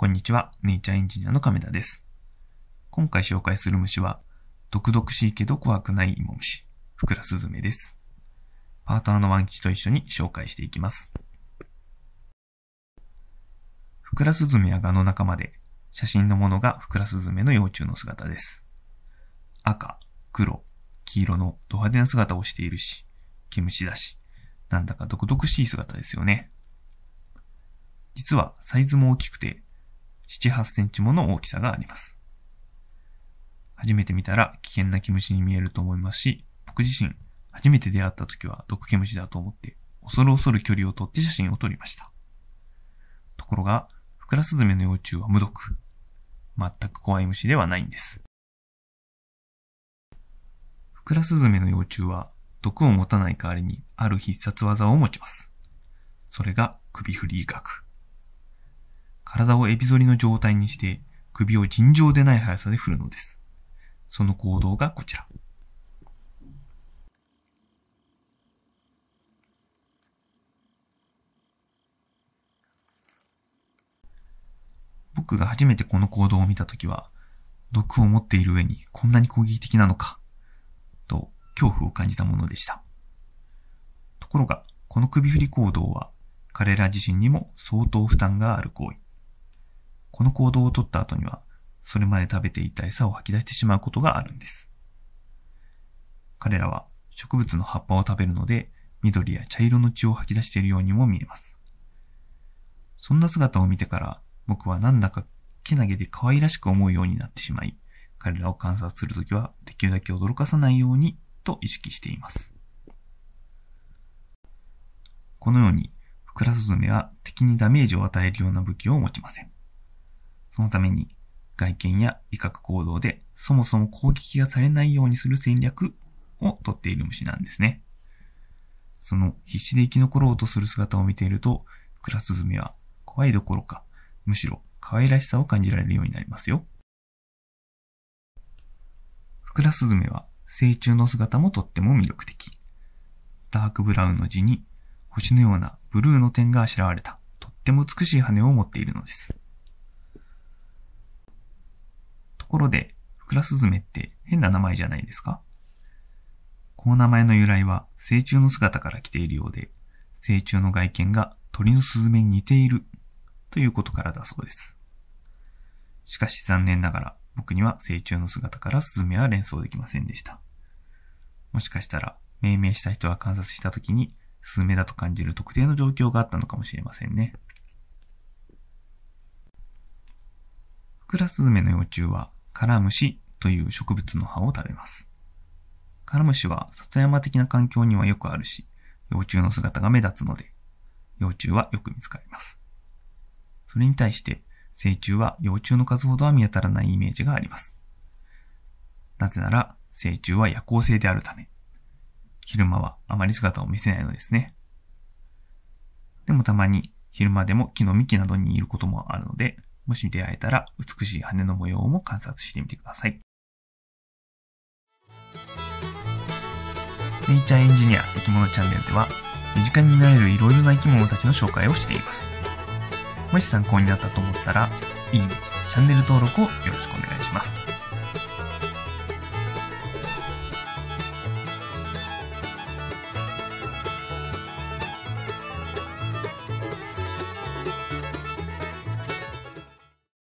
こんにちは、ネイチャーエンジニアの亀田です。今回紹介する虫は、毒々しいけど怖くない芋虫、フクラスズメです。パートナーのワン吉と一緒に紹介していきます。フクラスズメはガの仲間で、写真のものがフクラスズメの幼虫の姿です。赤、黒、黄色のド派手な姿をしているし、毛虫だし、なんだか毒々しい姿ですよね。実はサイズも大きくて、7、8センチもの大きさがあります。初めて見たら危険な毛虫に見えると思いますし、僕自身初めて出会った時は毒毛虫だと思って、恐る恐る距離をとって写真を撮りました。ところが、フクラスズメの幼虫は無毒。全く怖い虫ではないんです。フクラスズメの幼虫は毒を持たない代わりにある必殺技を持ちます。それが首振り威嚇。体をエビ反りの状態にして首を尋常でない速さで振るのです。その行動がこちら。僕が初めてこの行動を見たときは、毒を持っている上にこんなに攻撃的なのか、と恐怖を感じたものでした。ところが、この首振り行動は彼ら自身にも相当負担がある行為。この行動をとった後には、それまで食べていた餌を吐き出してしまうことがあるんです。彼らは植物の葉っぱを食べるので、緑や茶色の血を吐き出しているようにも見えます。そんな姿を見てから、僕はなんだかけなげで可愛らしく思うようになってしまい、彼らを観察するときはできるだけ驚かさないようにと意識しています。このように、フクラスズメは敵にダメージを与えるような武器を持ちません。そのために、外見や威嚇行動でそもそも攻撃がされないようにする戦略をとっている虫なんですね。その必死で生き残ろうとする姿を見ていると、フクラスズメは怖いどころか、むしろ可愛らしさを感じられるようになりますよ。フクラスズメは成虫の姿もとっても魅力的。ダークブラウンの地に星のようなブルーの点があしらわれたとっても美しい羽を持っているのです。ところで、フクラスズメって変な名前じゃないですか？この名前の由来は成虫の姿から来ているようで、成虫の外見が鳥のスズメに似ているということからだそうです。しかし残念ながら僕には成虫の姿からスズメは連想できませんでした。もしかしたら命名した人は観察した時にスズメだと感じる特定の状況があったのかもしれませんね。フクラスズメの幼虫はカラムシという植物の葉を食べます。カラムシは里山的な環境にはよくあるし、幼虫の姿が目立つので、幼虫はよく見つかります。それに対して、成虫は幼虫の数ほどは見当たらないイメージがあります。なぜなら、成虫は夜行性であるため、昼間はあまり姿を見せないのですね。でもたまに、昼間でも木の幹などにいることもあるので、もし出会えたら美しい羽の模様も観察してみてください。ネイチャーエンジニア生き物チャンネルでは身近になれるいろいろな生き物たちの紹介をしています。もし参考になったと思ったら、いいね、チャンネル登録をよろしくお願いします。